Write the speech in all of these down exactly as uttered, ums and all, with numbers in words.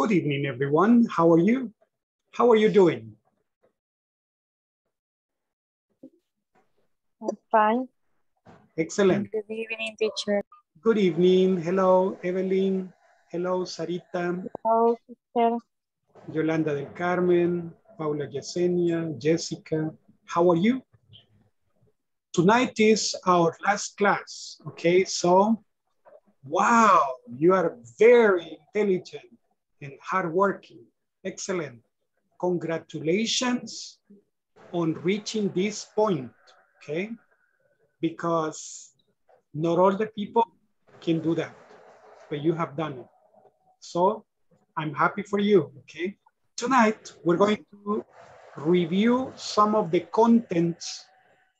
Good evening, everyone. How are you? How are you doing? I'm fine. Excellent. Good evening, teacher. Good evening. Hello, Evelyn. Hello, Sarita. Hello, teacher. Yolanda del Carmen, Paula Yesenia, Jessica. How are you? Tonight is our last class, okay? So, wow, you are very intelligent and hardworking. Excellent. Congratulations on reaching this point, okay? Because not all the people can do that, but you have done it. So I'm happy for you, okay? Tonight, we're going to review some of the contents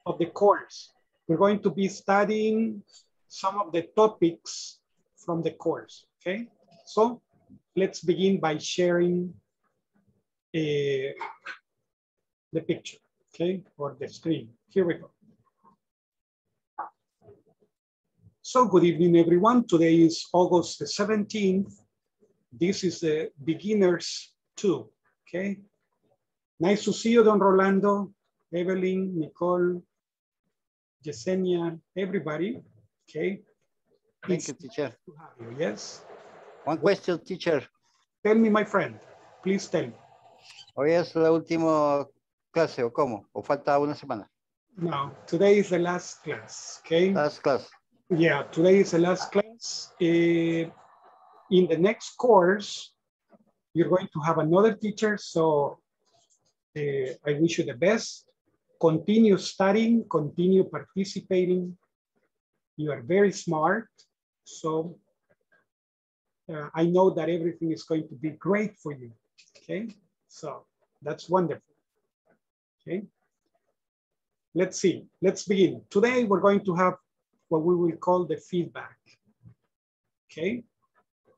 of the course. We're going to be studying some of the topics from the course, okay? So let's begin by sharing uh, the picture, okay? Or the screen, here we go. So good evening, everyone. Today is August the seventeenth. This is the beginners two, okay? Nice to see you, Don Rolando, Evelyn, Nicole, Yesenia, everybody, okay? Thank you, teacher. To have you. Yes? One question, teacher. Tell me, my friend, please tell me. Hoy es la última clase, ¿o cómo? ¿O falta una semana? No, today is the last class, okay? Last class. Yeah, today is the last class. Uh, in the next course, you're going to have another teacher, so uh, I wish you the best. Continue studying, continue participating. You are very smart, so uh, I know that everything is going to be great for you, okay? So that's wonderful, okay? Let's see, let's begin. Today, we're going to have what we will call the feedback, okay?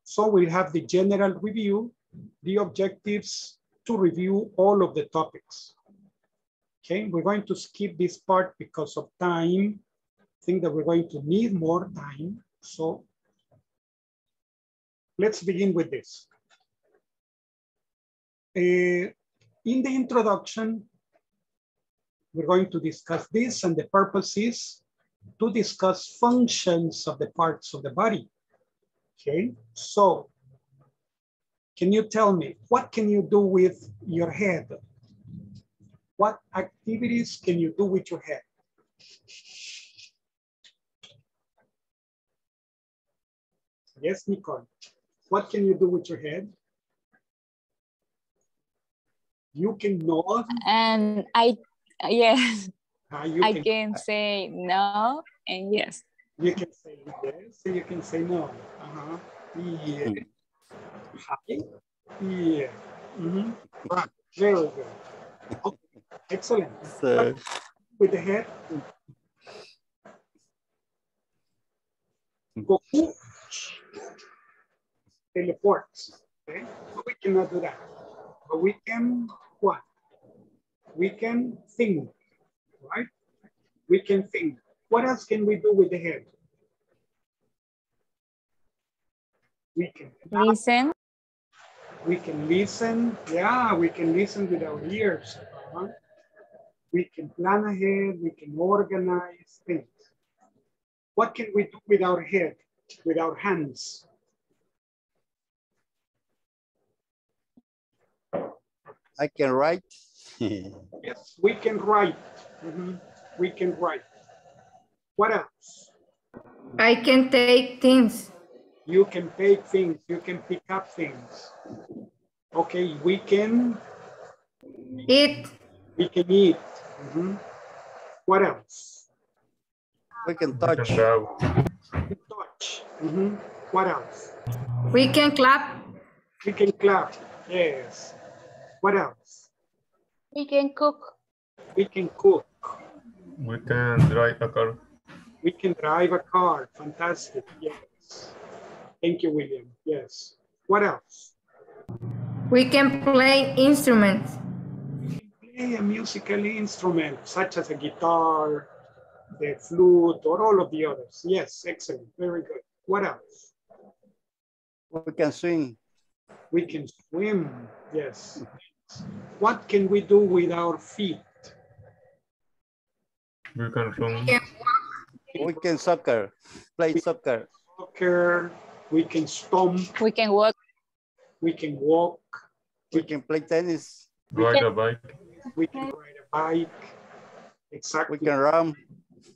So we'll have the general review, the objectives to review all of the topics, okay? We're going to skip this part because of time. I think that we're going to need more time. So let's begin with this. Uh, in the introduction, we're going to discuss this, and the purpose is to discuss functions of the parts of the body, okay? So, can you tell me, what can you do with your head? What activities can you do with your head? Yes, Nicole, what can you do with your head? You can nod. And I, yes. Uh, you I can, can say no and yes. You can say yes, and you can say no. Uh-huh. Yeah. Hi. Yeah. Mm-hmm. Right. Very good. Okay. Excellent. So, with the head. Go. Teleports. Okay. So we cannot do that. But we can what? We can think. Right? We can think. What else can we do with the head? We can listen. We can listen. Yeah, we can listen with our ears. Huh? We can plan ahead. We can organize things. What can we do with our head, with our hands? I can write. Yes, we can write. Mm-hmm. We can write. What else? I can take things. You can take things. You can pick up things. Okay, we can eat. We can eat. Mm-hmm. What else? We can touch. We can touch. Mm-hmm. What else? We can clap. We can clap. Yes. What else? We can cook. We can cook. We can drive a car. We can drive a car. Fantastic. Yes. Thank you, William. Yes. What else? We can play instruments. We can play a musical instrument, such as a guitar, the flute, or all of the others. Yes. Excellent. Very good. What else? We can swim. We can swim, yes. What can we do with our feet? We can swim. We can soccer, play soccer. Soccer, we can stomp. We can walk. We can walk. We can play tennis. Ride a bike. We can ride a bike. Exactly. We can run.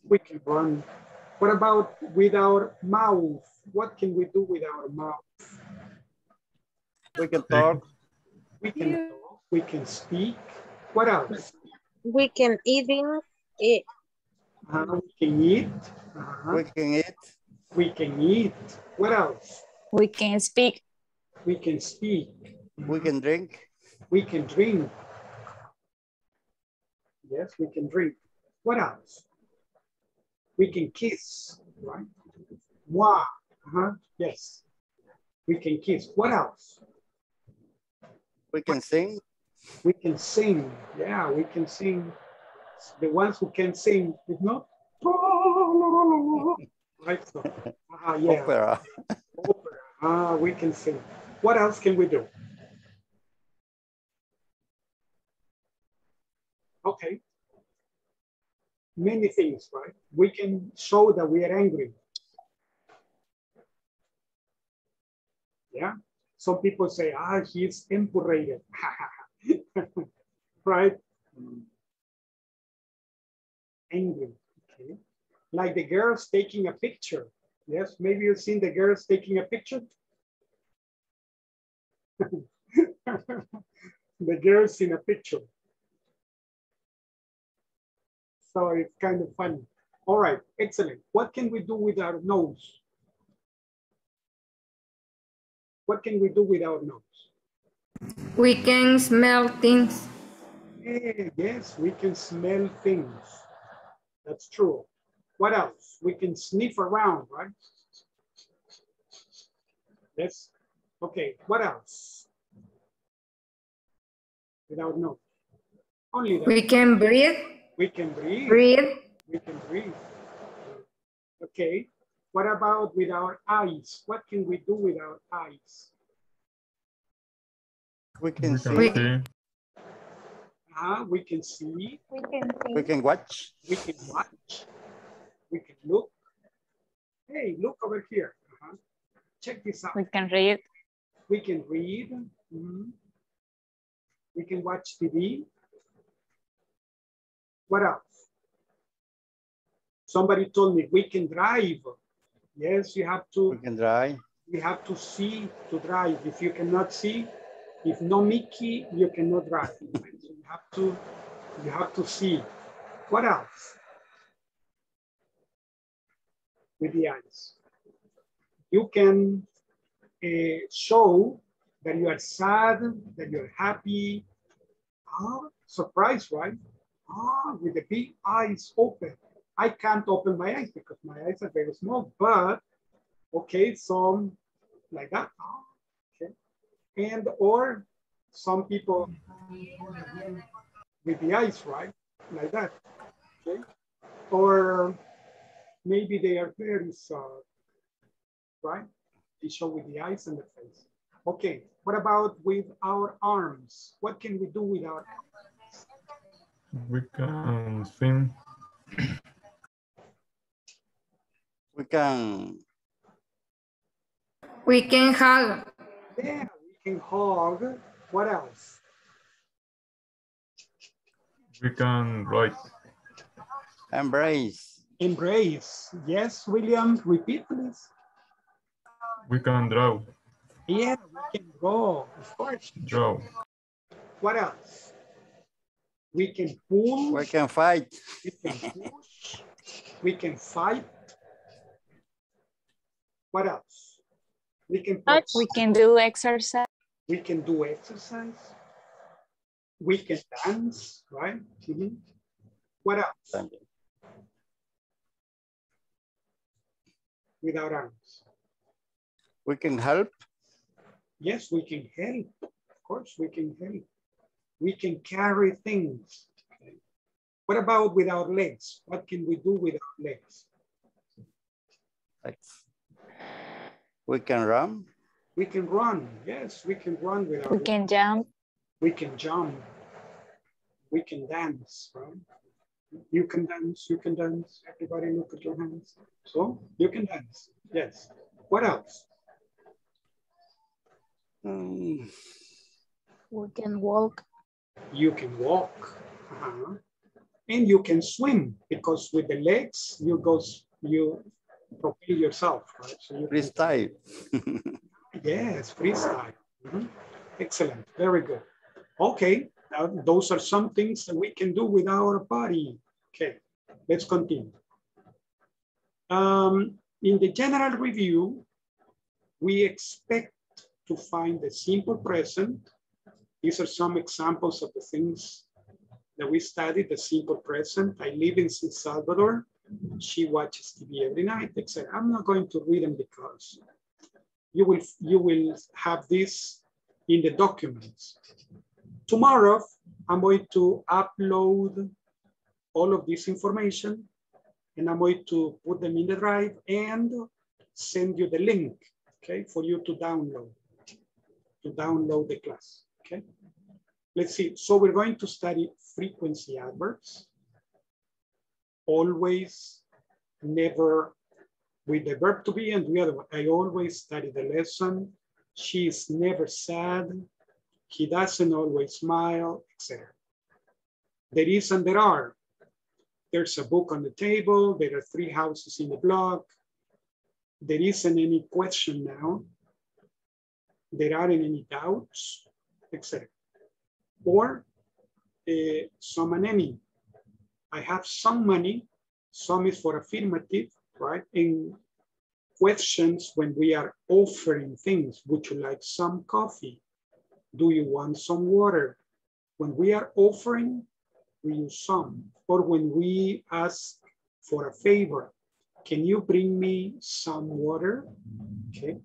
We can run. What about with our mouth? What can we do with our mouth? We can talk. We can talk. We can speak. What else? We can even eat. Uh, we can eat. Uh-huh. We can eat. We can eat. What else? We can speak. We can speak. We can drink. We can drink. Yes, we can drink. What else? We can kiss, right? Wow. Uh-huh. Yes. We can kiss. What else? We can sing. We can sing. Yeah, we can sing. The ones who can sing, if not, right? So, uh, yeah. Opera. Opera. Ah, we can sing. What else can we do? Okay. Many things, right? We can show that we are angry. Yeah. Some people say, ah, he's empurated. Right? Mm. Angry. Okay. Like the girls taking a picture. Yes, maybe you've seen the girls taking a picture. The girls in a picture. So it's kind of funny. All right, excellent. What can we do with our nose? What can we do with our nose? We can smell things. Yeah, yes, we can smell things. That's true. What else? We can sniff around, right? Yes. Okay, what else? Without no. Only that. We can breathe. We can breathe. Breathe. We can breathe. Okay. What about with our eyes? What can we do with our eyes? We can see. We can see. Uh, we can see. We can see. We can watch. We can watch. We can look. Hey, look over here. Uh-huh. Check this out. We can read. We can read. Mm-hmm. We can watch T V. What else? Somebody told me we can drive. Yes, you have to. We can drive. We have to see to drive. If you cannot see, if no Mickey, you cannot drive. You have to. You have to see. What else? With the eyes. You can uh, show that you are sad, that you're happy. Oh, surprise, right? Oh, with the big eyes open. I can't open my eyes because my eyes are very small, but okay, so like that. Oh, okay. And or some people with the eyes, right? Like that. Okay. Or maybe they are very sad, right? They show with the eyes and the face. Okay, what about with our arms? What can we do with our arms? We can swim. We can... We can hug. Yeah, we can hug. What else? We can write. Embrace. Embrace. Yes, William, repeat, please. We can draw. Yeah, we can draw, of course. Draw. What else? We can push. We can fight. We can push. We can fight. What else? We can push. We can do exercise. We can do exercise. We can dance, right? Mm-hmm. What else? Without arms. We can help. Yes, we can help. Of course, we can help. We can carry things. What about with our legs? What can we do with our legs? We can run. We can run. Yes, we can run with our. We can jump. We can jump. We can dance. Right? You can dance. You can dance. Everybody, look at your hands. So you can dance. Yes. What else? Um, we can walk. You can walk. Uh-huh. And you can swim, because with the legs you go, you propel yourself, right? So you freestyle. Yes, freestyle. Mm-hmm. Excellent. Very good. Okay, now those are some things that we can do with our body. Okay, let's continue. Um, in the general review, we expect to find the simple present. These are some examples of the things that we studied, the simple present. I live in El Salvador. She watches T V every night, et cetera. I'm not going to read them because you will, you will have this in the documents. Tomorrow, I'm going to upload all of this information and I'm going to put them in the drive and send you the link, okay, for you to download, to download the class, okay? Let's see, so we're going to study frequency adverbs, always, never, with the verb to be and the other one. I always study the lesson. She is never sad. He doesn't always smile, et cetera. There is and there are. There's a book on the table. There are three houses in the block. There isn't any question now. There aren't any doubts, et cetera. Or uh, some and any. I have some money, some is for affirmative, right? In questions when we are offering things, would you like some coffee? Do you want some water? When we are offering, we use some. Or when we ask for a favor, can you bring me some water? Okay,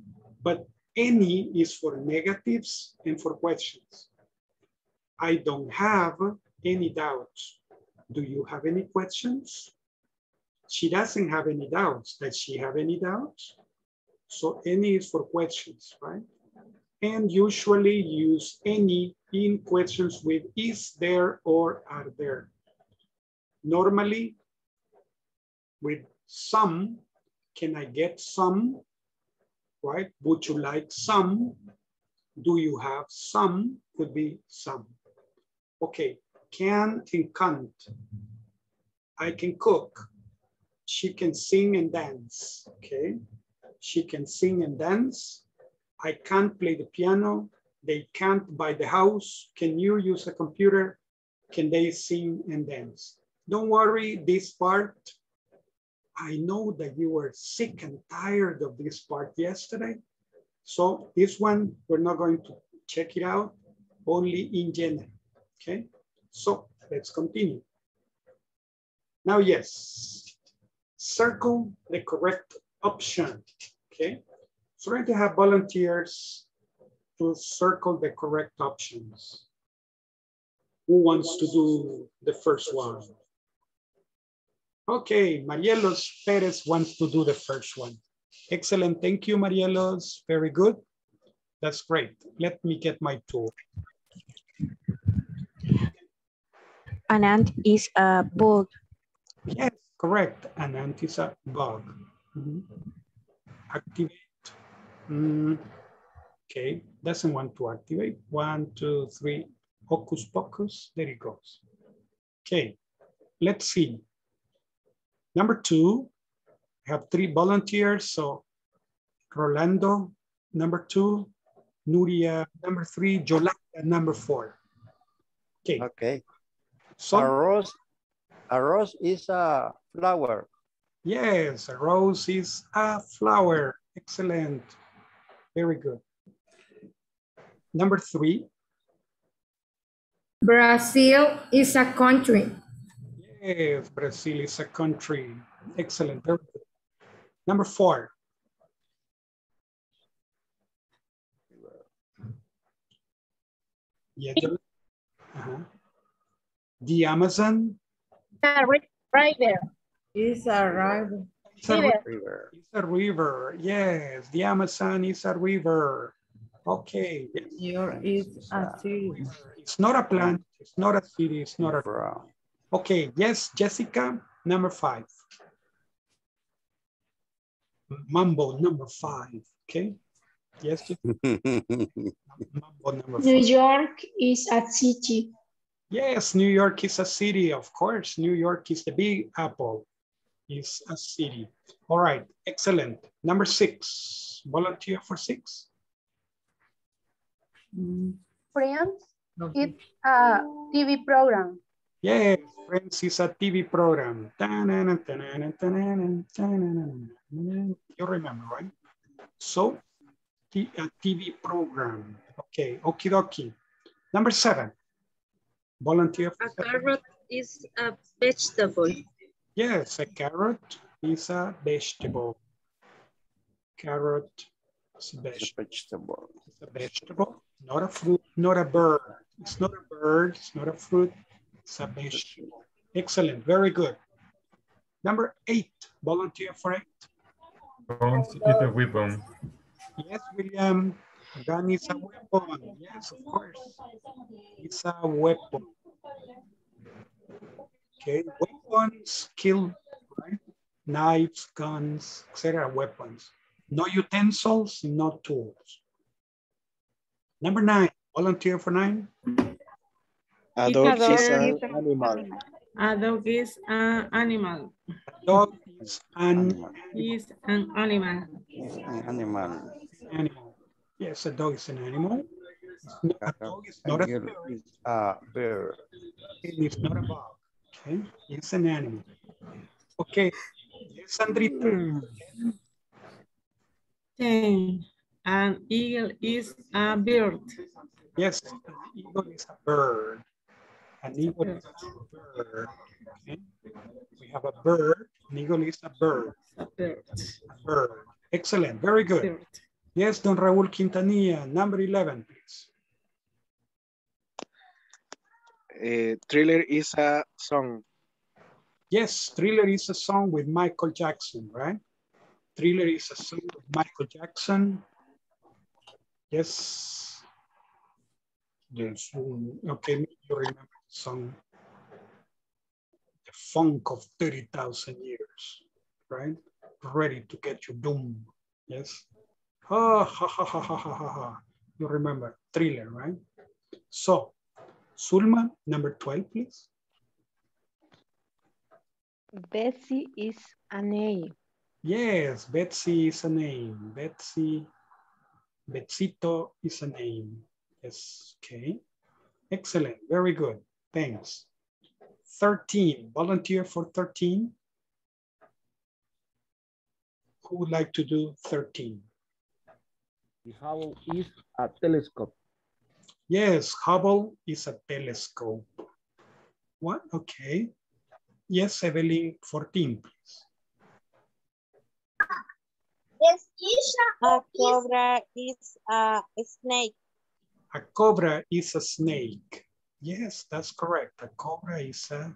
but any is for negatives and for questions. I don't have any doubts. Do you have any questions? She doesn't have any doubts. Does she have any doubts? So any is for questions, right? And usually use any in questions with is there or are there. Normally with some, can I get some, right? Would you like some? Do you have some? Could be some. Okay, can and can't. I can cook. She can sing and dance, okay? She can sing and dance. I can't play the piano. They can't buy the house. Can you use a computer? Can they sing and dance? Don't worry, this part. I know that you were sick and tired of this part yesterday. So this one, we're not going to check it out, only in general, okay? So let's continue. Now, yes, circle the correct option, okay? So we're going to have volunteers to circle the correct options. Who wants to do the first one? Okay, Marielos Perez wants to do the first one. Excellent, thank you, Marielos, very good. That's great, let me get my tool. An ant is a bug. Yes, correct. An ant is a bug. Mm-hmm. Activate. Mm. Okay, doesn't want to activate. One, two, three. Hocus pocus. There it goes. Okay, let's see. Number two, I have three volunteers. So Rolando, number two, Nuria, number three, Yolanda, number four. Okay. Okay. So, a rose, a rose is a flower. Yes, a rose is a flower. Excellent. Very good. Number three. Brazil is a country. Yes, Brazil is a country. Excellent. Very good. Number four. Yeah. Uh-huh. The Amazon. A river. It's a river. It's a river. It's a river. Yes, the Amazon is a river. Okay. Your is a city. It's not a plant. It's not a city. It's not a ground. Okay. Yes, Jessica, number five. Mambo, number five. Okay. Yes, Jessica. Mambo, number five. New York is a city. Yes, New York is a city. Of course, New York is the Big Apple. It's a city. All right. Excellent. Number six. Volunteer for six. Friends, it's a T V program. Yes, Friends is a T V program. You remember, right? So, a T V program. Okay, okie dokie. Number seven. Volunteer for seven. A carrot is a vegetable. Yes, a carrot is a vegetable. Carrot is a vegetable. It's a vegetable. Not a fruit, not a bird. It's not a bird, it's not a fruit, it's a vegetable. Excellent, very good. Number eight, volunteer for eight. Guns is a weapon. Yes, William, gun is a weapon. Yes, of course. It's a weapon. Okay, weapons kill, right? Knives, guns, et cetera. Weapons. No utensils, no tools. Number nine, volunteer for nine. A dog is an animal. A dog is an animal. A dog is an is an animal. Is an animal. Animal. Yes, a dog is an animal. Not, a dog is not a bear. It's a bear. It's not a dog. Okay, it's an animal. Okay, yes, Andrita. Ten. An eagle is a bird. Yes, an eagle is a bird. An eagle is a bird. Okay. We have a bird. An eagle is a bird. A bird. A bird. Excellent. Very good. Bird. Yes, Don Raúl Quintanilla, number eleven, please. Uh, Thriller is a song. Yes, Thriller is a song with Michael Jackson, right? Thriller is a song with Michael Jackson. Yes. Yes. Okay, you remember the song. The funk of thirty thousand years, right? Ready to get you doom. Yes. Ha, ha, ha, ha, ha, ha, ha. You remember Thriller, right? So, Zulma, number twelve, please. Betsy is a name. Yes, Betsy is a name. Betsy. Betsito is a name. Yes, okay. Excellent, very good, thanks. thirteen, volunteer for thirteen. Who would like to do thirteen? Hubble is a telescope. Yes, Hubble is a telescope. What, okay. Yes, Evelyn, fourteen, please. Yes, a cobra is a snake. A cobra is a snake. Yes, that's correct. A cobra is a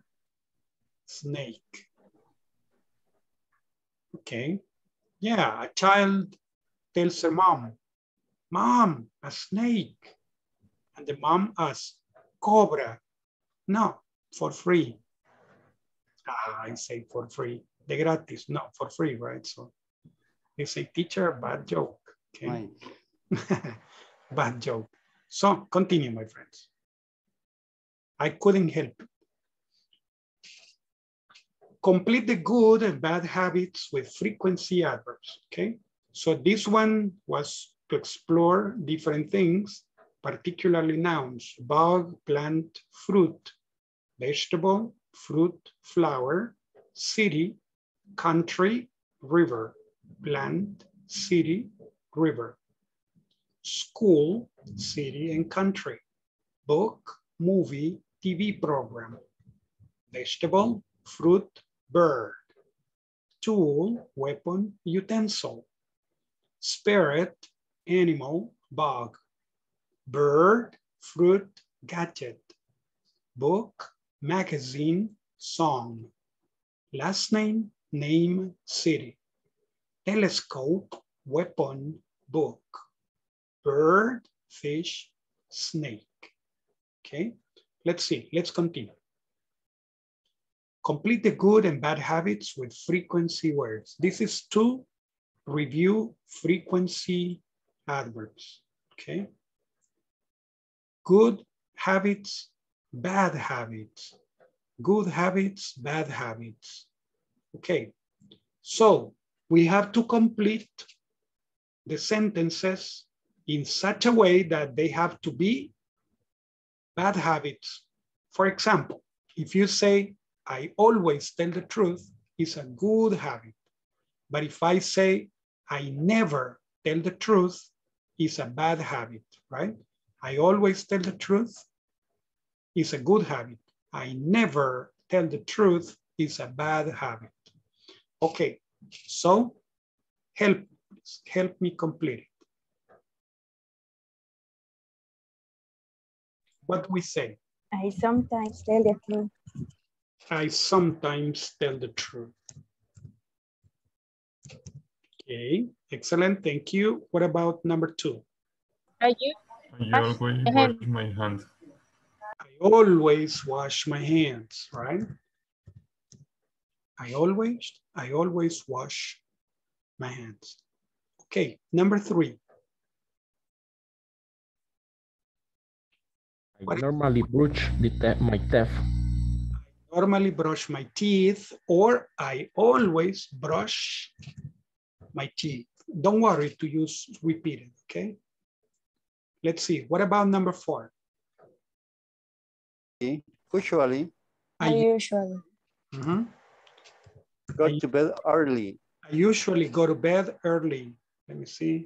snake. Okay. Yeah, a child tells her mom, Mom, a snake. And the mom asks, Cobra. No, for free. Ah, I say for free. De gratis, no, for free, right? So. You say, teacher, bad joke. Okay. Bad joke. So continue, my friends. I couldn't help. Complete the good and bad habits with frequency adverbs. Okay. So this one was to explore different things, particularly nouns, bug, plant, fruit, vegetable, fruit, flower, city, country, river. Plant, city, river. School, city and country. Book, movie, T V program. Vegetable, fruit, bird. Tool, weapon, utensil. Spirit, animal, bug. Bird, fruit, gadget. Book, magazine, song. Last name, name, city. Telescope, weapon, book. bird, fish, snake. Okay, let's see, let's continue. Complete the good and bad habits with frequency words. This is to review frequency adverbs, okay? Good habits, bad habits. Good habits, bad habits. Okay, so we have to complete the sentences in such a way that they have to be bad habits. For example, if you say, I always tell the truth, it's a good habit. But if I say, I never tell the truth, it's a bad habit, right? I always tell the truth is a good habit. I never tell the truth is a bad habit. Okay, so help, help me complete it. What we say? I sometimes tell the truth. I sometimes tell the truth. Okay, excellent, thank you. What about number two? Are you? I always wash my hands. I always wash my hands, right? I always, I always wash my hands. Okay, number three. I normally brush my teeth. I normally brush my teeth, or I always brush my teeth. Don't worry to use repeated, okay? Let's see, what about number four? Usually. I usually. Mm-hmm. Go I, to bed early. I usually go to bed early. Let me see.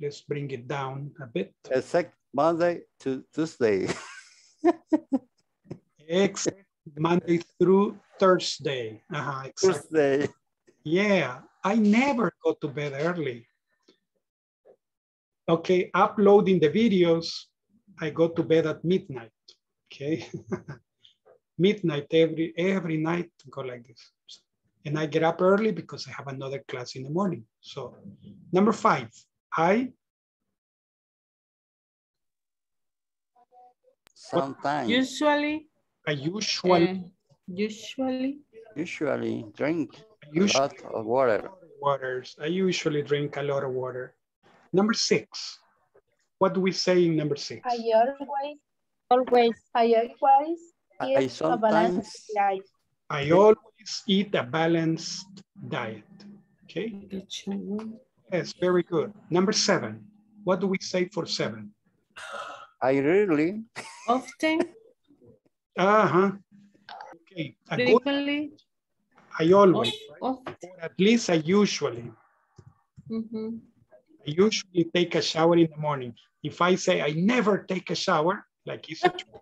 Let's bring it down a bit. Except Monday to Tuesday. Except Monday through Thursday. Uh-huh, exactly. Thursday. Yeah, I never go to bed early. Okay, uploading the videos, I go to bed at midnight, okay? Midnight every, every night, go like this. And I get up early because I have another class in the morning. So number five, I? Sometimes. Usually. I usually. Uh, usually. Usually drink usually, a lot of water. Waters. I usually drink a lot of water. Number six, what do we say in number six? I always, always, I always eat I sometimes, a balanced diet. I always eat a balanced diet, okay? Yes, very good. Number seven, what do we say for seven? I rarely. Often. Uh-huh. Okay. Frequently. I always, right? Or at least I usually. Mm-hmm. I usually take a shower in the morning. If I say I never take a shower, like it's a truth.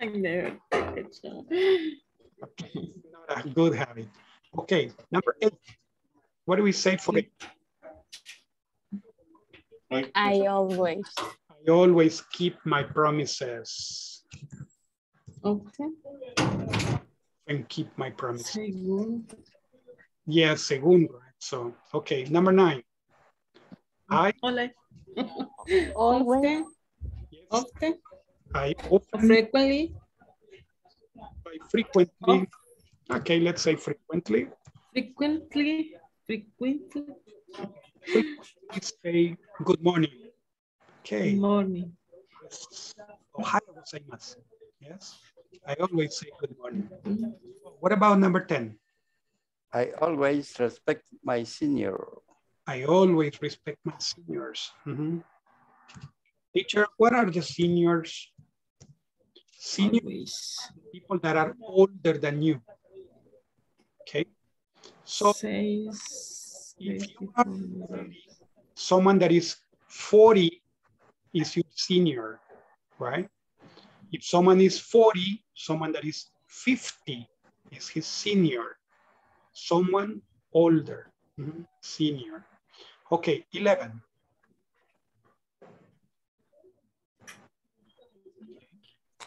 I never take a shower. Okay, it's not a good habit. Okay, number eight. What do we say for it? I always. I always keep my promises. Okay. And keep my promises. Según. Yeah, según, right? So, okay, number nine. I always, often, yes. often, I often, frequently, by frequently, okay, let's say frequently, frequently, frequently, frequently say good morning, okay, good morning, Ohio, yes, I always say good morning. Mm-hmm. What about number ten? I always respect my senior. I always respect my seniors. Mm-hmm. Teacher, what are the seniors? Seniors, people that are older than you. Okay. So Says, if you are someone that is forty is your senior, right? If someone is forty, someone that is fifty is his senior. Someone older, mm-hmm. senior. Okay, eleven.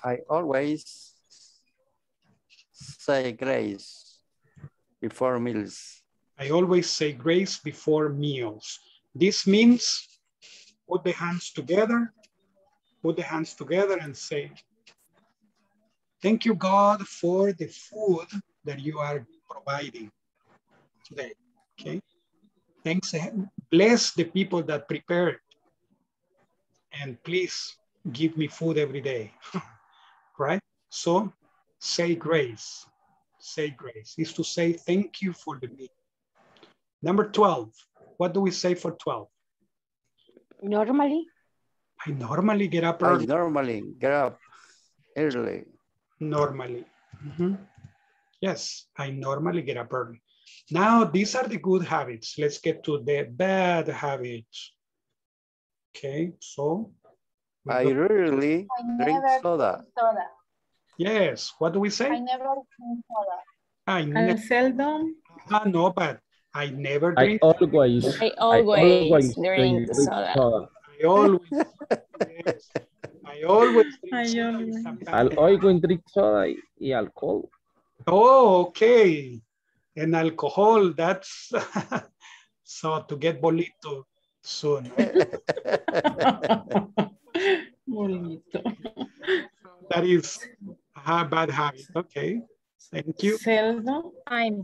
I always say grace before meals. I always say grace before meals. This means Put the hands together, put the hands together and say, thank you, God, for the food that you are providing today, okay? Thanks, bless the people that prepared, and please give me food every day, right? So say grace, say grace, is to say thank you for the meal. Number twelve, what do we say for twelve? Normally. I normally get up early. I normally get up early. Normally. Mm-hmm. Yes, I normally get up early. Now, these are the good habits. Let's get to the bad habits. Okay, so. I rarely drink soda. soda. Yes, what do we say? I never drink soda. I, ne I seldom. Ah, no, but. I never drink. I always, I always, I always drink, drink soda. soda. I always, yes. I always drink I always. soda. I'll always drink soda y alcohol. Oh, okay. And alcohol, that's... so to get bolito soon. Bolito. That is a bad habit. Okay. Thank you. Seldom, I'm...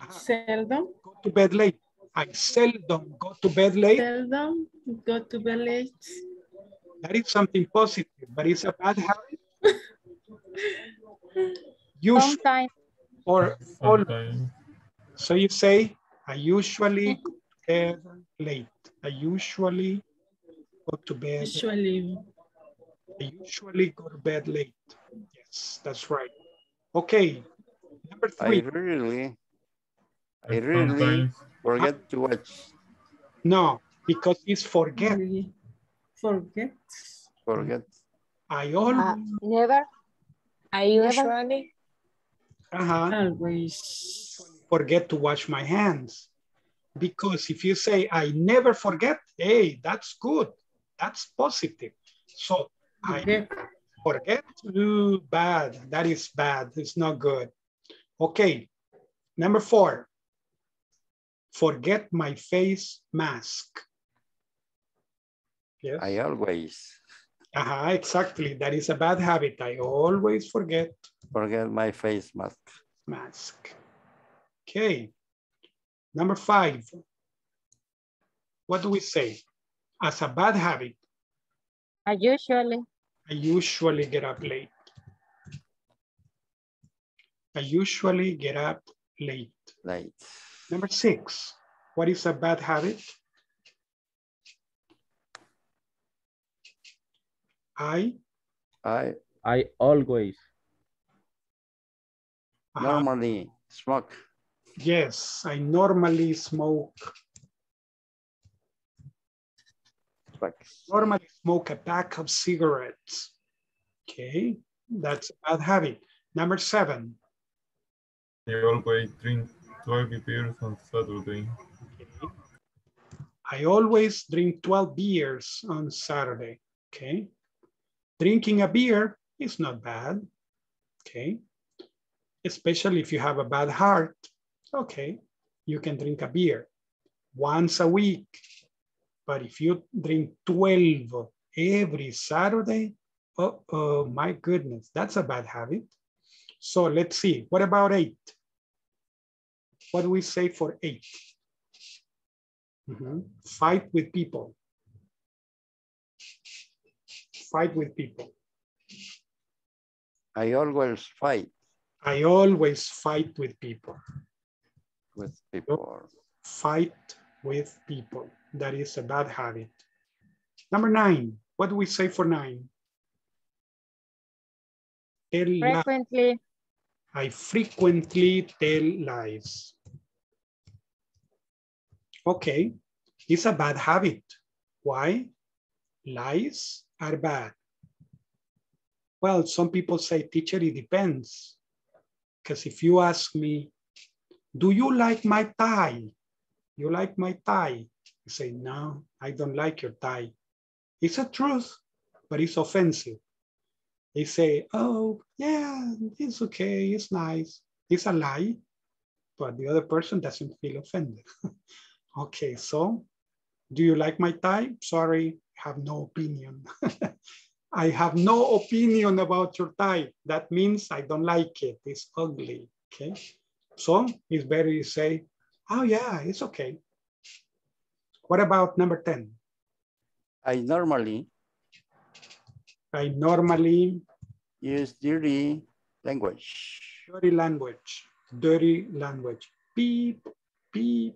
Ah. Seldom go to bed late. I seldom go to bed late. Seldom go to bed late. That is something positive, but it's a bad habit. Usually, Sometimes. Or always. So you say, I usually go to bed late. I usually go to bed. Usually. I usually go to bed late. Yes, that's right. Okay. Number three. I really. I really forget uh, to watch. No, because it's forget. Forget. Forget. I always. Uh, never. I usually. Uh-huh. Always. Forget to wash my hands. Because if you say, I never forget, hey, that's good. That's positive. So okay. I forget to bad. That is bad. It's not good. Okay. Number four. Forget my face mask. Yes. I always. Uh-huh, exactly. That is a bad habit. I always forget. Forget my face mask. Mask. Okay. Number five. What do we say as a bad habit? I usually. I usually get up late. I usually get up late. Late. Number six, what is a bad habit? I? I, I always. Uh-huh. Normally smoke. Yes, I normally smoke. Like. Normally smoke a pack of cigarettes. Okay, that's a bad habit. Number seven. I always drink. twelve beers on Saturday. Okay. I always drink twelve beers on Saturday, okay? Drinking a beer is not bad, okay? Especially if you have a bad heart, okay, you can drink a beer once a week. But if you drink twelve every Saturday, oh, oh my goodness, that's a bad habit. So let's see, what about eight? What do we say for eight? Mm-hmm. Fight with people. Fight with people. I always fight. I always fight with people. With people. Fight with people. That is a bad habit. Number nine. What do we say for nine? Frequently. I frequently tell lies. Okay, it's a bad habit. Why? Lies are bad. Well, some people say, teacher, it depends. Because if you ask me, do you like my tie? You like my tie? You say, no, I don't like your tie. It's a truth, but it's offensive. They say, oh, yeah, it's okay, it's nice. It's a lie, but the other person doesn't feel offended. Okay, so Do you like my tie? Sorry, I have no opinion. I have no opinion about your tie. That means I don't like it, it's ugly, okay? So it's better you say, oh yeah, it's okay. What about number ten? I normally. I normally. Use dirty language. Dirty language, dirty language. Beep, beep.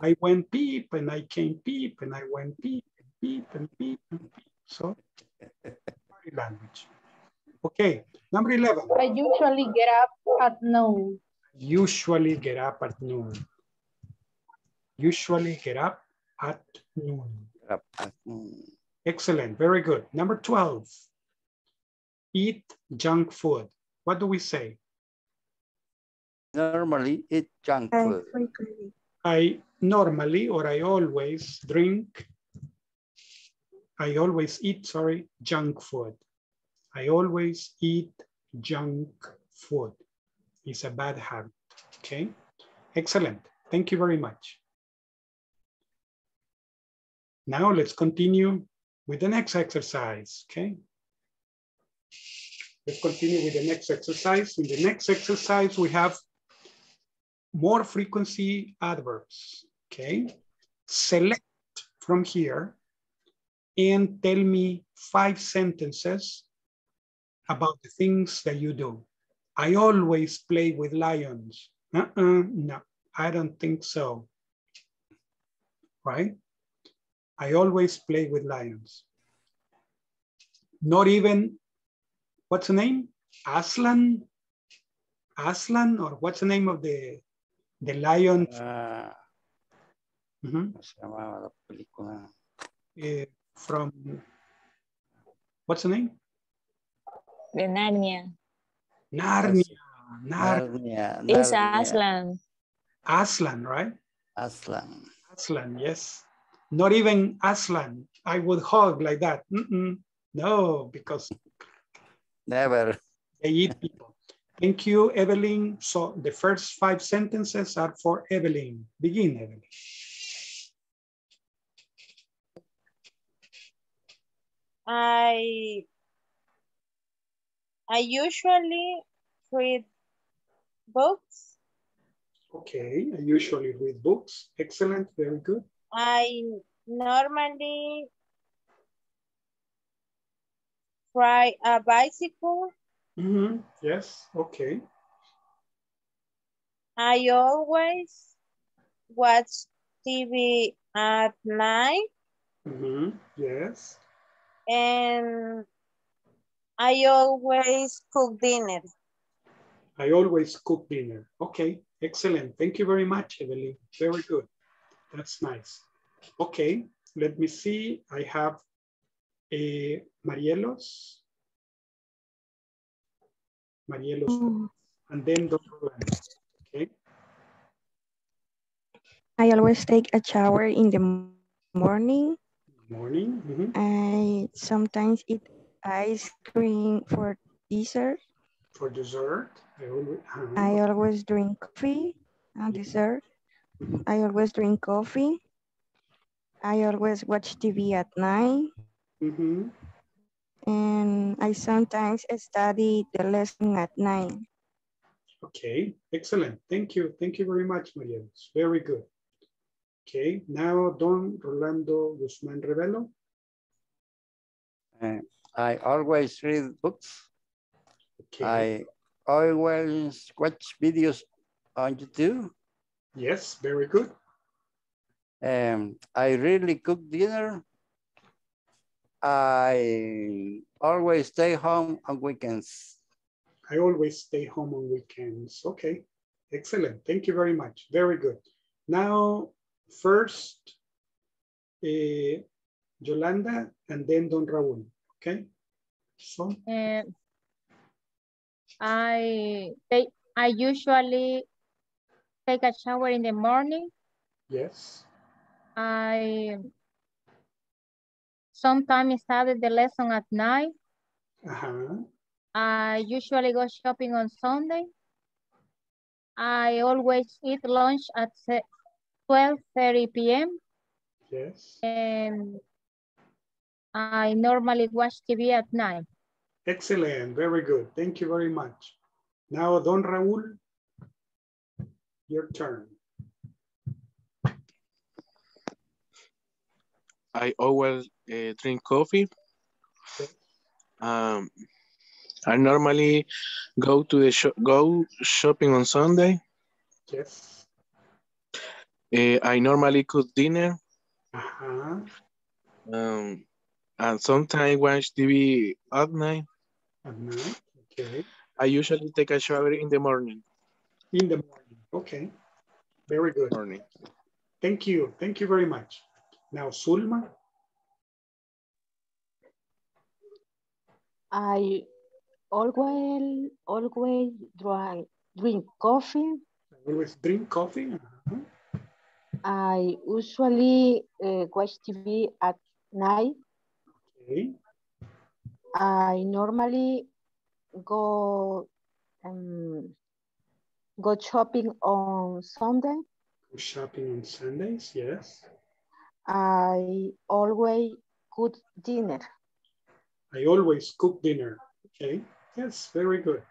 I went beep and I came beep and I went beep, and beep and beep and beep. So, dirty language. Okay, number eleven. I usually get up at noon. Usually get up at noon. Usually get up at noon. Get up at noon. Excellent, very good. Number twelve. Eat junk food. What do we say? Normally eat junk food. I normally or I always drink, I always eat, sorry, junk food. I always eat junk food. It's a bad habit, okay? Excellent, thank you very much. Now let's continue with the next exercise, okay? Let's continue with the next exercise. In the next exercise, we have more frequency adverbs, okay? Select from here and tell me five sentences about the things that you do. I always play with lions. Uh-uh, no, I don't think so, right? I always play with lions. Not even, what's the name? Aslan? Aslan, or what's the name of the, the lion? Uh, mm-hmm. uh, from, what's the name? The Narnia. Narnia. Narnia. Narnia. It's Aslan. Aslan, right? Aslan. Aslan, yes. Not even Aslan. I would hug like that. Mm-mm. No, because... Never. They eat people. Thank you, Evelyn. So the first five sentences are for Evelyn. Begin, Evelyn. I I usually read books. Okay, I usually read books. Excellent, very good. I normally ride a bicycle. Mm-hmm. Yes, okay. I always watch T V at night. Mm-hmm. Yes. And I always cook dinner. I always cook dinner. Okay, excellent. Thank you very much, Evelyn. Very good. That's nice. Okay, let me see. I have a Marielos. Marielos, mm. And then Don Rolando. Okay. I always take a shower in the morning. Morning. Mm-hmm. I sometimes eat ice cream for dessert. For dessert. I always, um, I always drink coffee on yeah. dessert. Mm-hmm. I always drink coffee. I always watch T V at night. Mm-hmm. And I sometimes study the lesson at night. Okay, excellent. Thank you. Thank you very much, Marielos. Very good. Okay, now Don Rolando Guzmán Revelo. Uh, I always read books. Okay. I always watch videos on YouTube. Yes, very good. Um, I really cook dinner. I always stay home on weekends. I always stay home on weekends. Okay, excellent. Thank you very much. Very good. Now, first, uh, Yolanda, and then Don Raúl. Okay. So. Uh, I they, I usually. Take a shower in the morning. Yes. I sometimes study the lesson at night. Uh-huh. I usually go shopping on Sunday. I always eat lunch at twelve thirty p m Yes. And I normally watch T V at night. Excellent. Very good. Thank you very much. Now, Don Raúl, your turn. I always uh, drink coffee. Okay. Um, I normally go to the shop, go shopping on Sunday. Yes. Uh, I normally cook dinner. Uh-huh. Um, and sometimes watch T V at night. At night, okay. I usually take a shower in the morning. In the morning, okay. Very good. Morning. Thank you. Thank you very much. Now, Zulma. I always, always dry, drink coffee. I always drink coffee. Uh-huh. I usually uh, watch T V at night. Okay. I normally go um, go shopping on Sunday. Shopping on Sundays, yes. I always cook dinner. I always cook dinner. Okay. Yes, very good.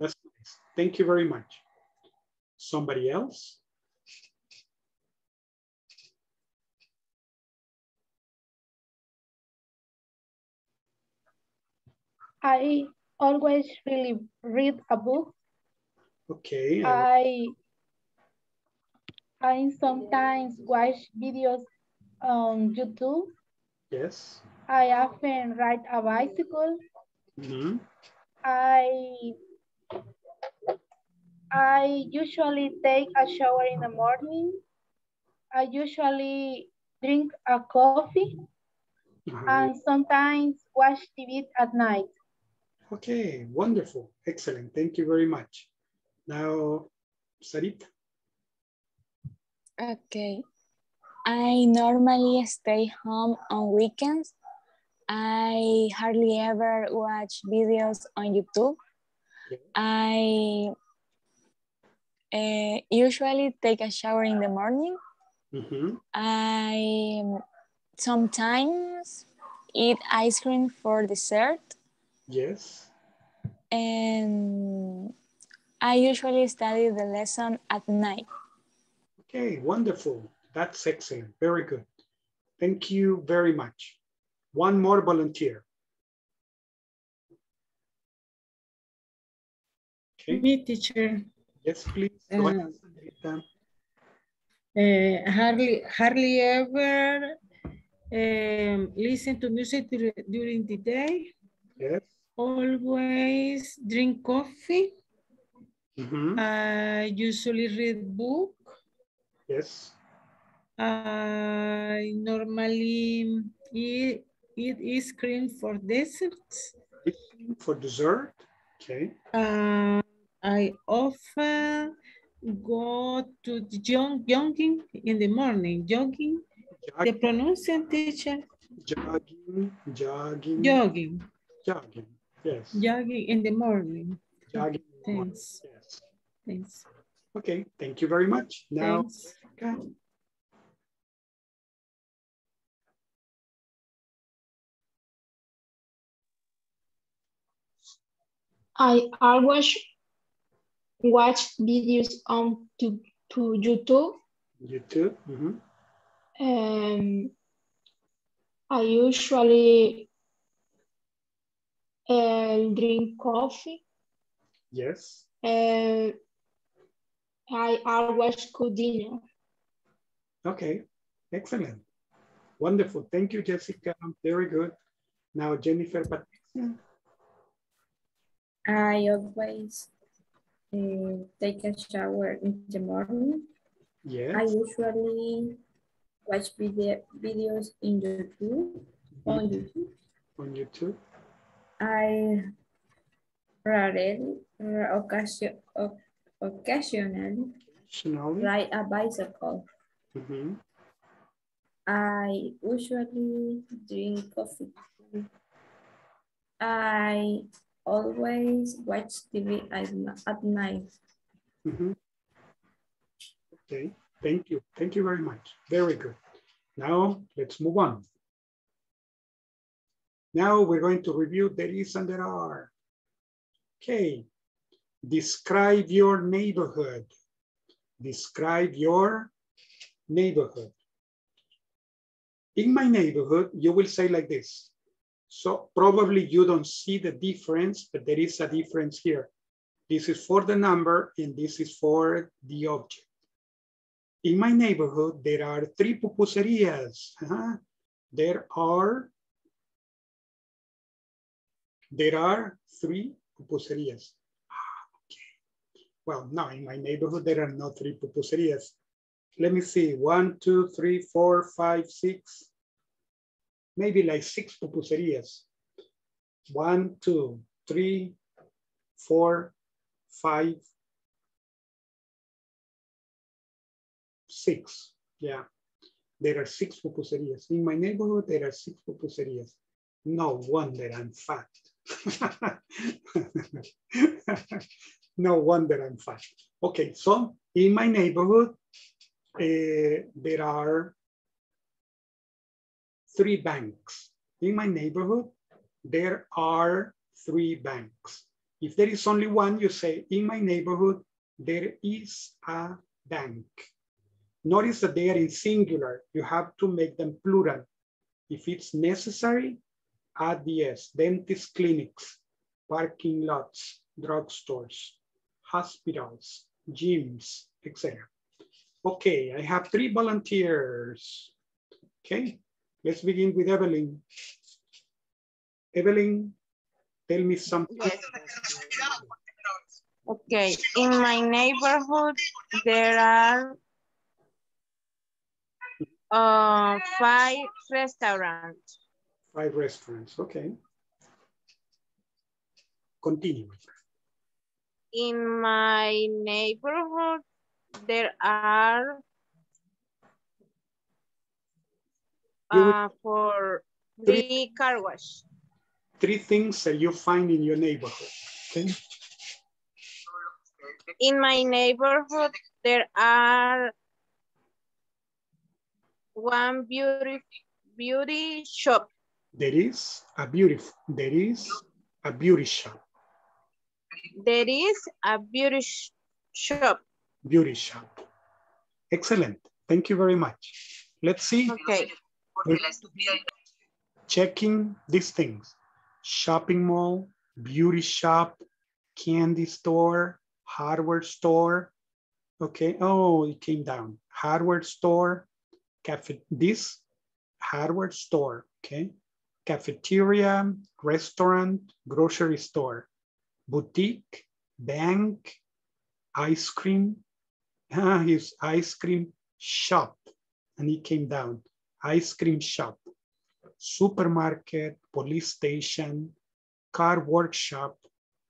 That's nice. Thank you very much. Somebody else? I always really read a book. Okay. I I sometimes watch videos on YouTube. Yes. I often ride a bicycle. Mm-hmm. I I usually take a shower in the morning. I usually drink a coffee. Mm-hmm. And sometimes watch T V at night. Okay, wonderful. Excellent. Thank you very much. Now, Sarita. Okay. I normally stay home on weekends. I hardly ever watch videos on YouTube. Okay. I uh, usually take a shower in the morning. Mm-hmm. I sometimes eat ice cream for dessert. Yes. And I usually study the lesson at night. Okay, wonderful. That's excellent. Very good. Thank you very much. One more volunteer. Okay. Me, teacher. Yes, please. Go uh, ahead. Uh, hardly, hardly ever um, listen to music during the day. Yes. Always drink coffee. Mm-hmm. I usually read book. Yes. I normally eat, eat ice cream for dessert. For dessert, okay. Uh, I often go to the jog, jogging in the morning. Jogging, jogging. The pronunciation, teacher? Jogging, jogging. Jogging. Jogging, yes. Jogging in the morning. Jogging in the morning. Thanks. Yes. Thanks. Okay, thank you very much. Now, okay. I always watch videos on to, to YouTube. YouTube. Mm-hmm. Um, I usually uh, drink coffee. Yes. Uh, I always cook dinner. Okay, excellent. Wonderful. Thank you, Jessica. Very good. Now, Jennifer Patricia. I always uh, take a shower in the morning. Yes. I usually watch video, videos in YouTube, on YouTube. On YouTube. I rarely, occasion, occasionally ride a bicycle. Mm-hmm. I usually drink coffee. I always watch T V at, at night. Mm-hmm. Okay, thank you. Thank you very much. Very good. Now, let's move on. Now we're going to review there is and there are. Okay, describe your neighborhood. Describe your neighborhood. In my neighborhood, you will say like this. So probably you don't see the difference, but there is a difference here. This is for the number and this is for the object. In my neighborhood, there are three pupuserias. Uh-huh. There are, there are three pupuserias. Ah, okay. Well, now in my neighborhood, there are no three pupuserias. Let me see, one, two, three, four, five, six, maybe like six pupuserias. One, two, three, four, five, six, yeah. There are six pupuserias. In my neighborhood, there are six pupuserias. No wonder I'm fat. No wonder I'm fat. Okay, so in my neighborhood, uh, there are three banks. In my neighborhood, there are three banks. If there is only one, you say, in my neighborhood, there is a bank. Notice that they are in singular. You have to make them plural. If it's necessary, add the S. Dentist clinics, parking lots, drugstores, hospitals, gyms, et cetera. Okay, I have three volunteers. Okay, let's begin with Evelyn. Evelyn, tell me something. Okay, in my neighborhood, there are Uh, five restaurants. Five restaurants, okay. Continue. In my neighborhood, there are uh, for three, three car wash. Three things that you find in your neighborhood, okay? In my neighborhood, there are One beauty beauty shop. There is a beauty. There is a beauty shop. There is a beauty sh shop. Beauty shop. Excellent. Thank you very much. Let's see. Okay. We're checking these things: shopping mall, beauty shop, candy store, hardware store. Okay. Oh, it came down. Hardware store. Cafe, this hardware store, okay? Cafeteria, restaurant, grocery store, boutique, bank, ice cream, ah, his ice cream shop, and he came down, ice cream shop, supermarket, police station, car workshop,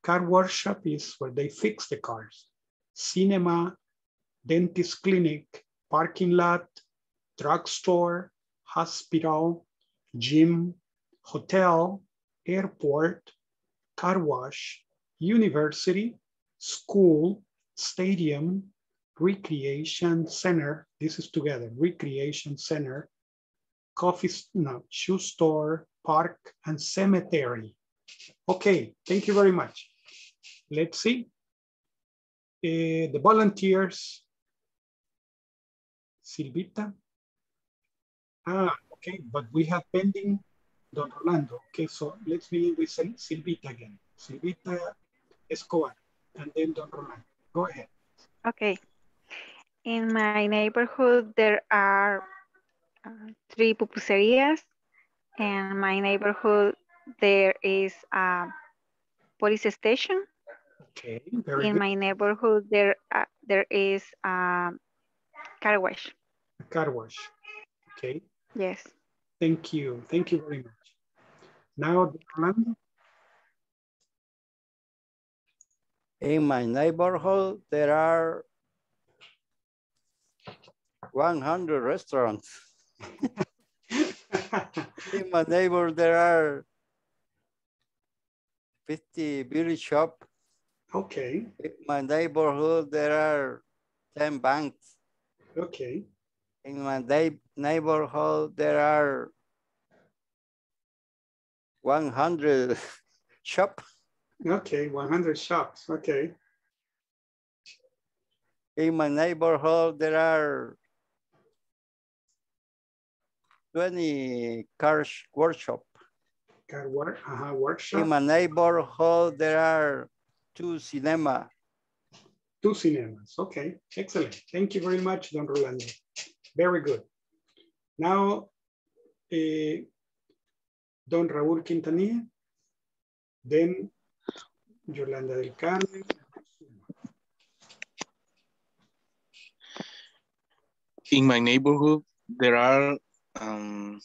car workshop is where they fix the cars, cinema, dentist clinic, parking lot, drugstore, hospital, gym, hotel, airport, car wash, university, school, stadium, recreation center. This is together, recreation center, coffee, no, shoe store, park, and cemetery. Okay, thank you very much. Let's see. Uh, the volunteers. Silvita. Ah, okay, but we have pending Don Rolando. Okay, so let's begin with Silvita again. Silvita Escobar, and then Don Rolando. Go ahead. Okay. In my neighborhood, there are uh, three pupuserias. In my neighborhood, there is a police station. Okay, very In good. my neighborhood, there, uh, there is a car wash. A car wash. Okay. Yes. Thank you. Thank you very much. Now, Rolando. In my neighborhood, there are one hundred restaurants. In my neighborhood, there are fifty beauty shops. Okay. In my neighborhood, there are ten banks. Okay. In my neighborhood, there are one hundred shops. Okay, one hundred shops, okay. In my neighborhood, there are twenty car workshops. Car work, uh-huh, workshop. In my neighborhood, there are two cinemas. Two cinemas, okay, excellent. Thank you very much, Don Rolando. Very good. Now, uh, Don Raúl Quintanilla, then Yolanda del Carmen. In my neighborhood, there are um,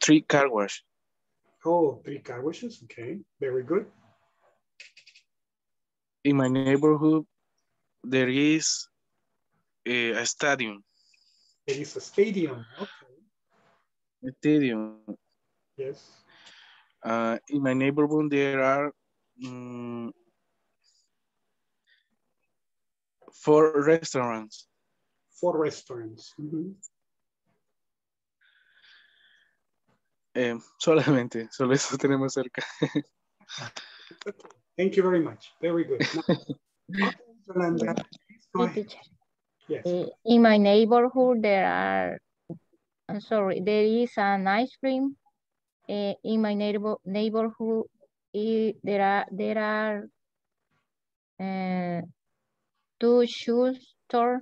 three car washes. Oh, three car washes, okay, very good. In my neighborhood, there is a, a stadium. There is a stadium, okay. A stadium. Yes. Uh, in my neighborhood, there are um, four restaurants. Four restaurants. Mm-hmm. eh, solamente, solo eso tenemos cerca. Okay. Thank you very much. Very good. Now, Yolanda, go yes. In my neighborhood, there are, I'm sorry, there is an ice cream. Uh, in my neighbor neighborhood, it, there are there are uh, two shoe stores.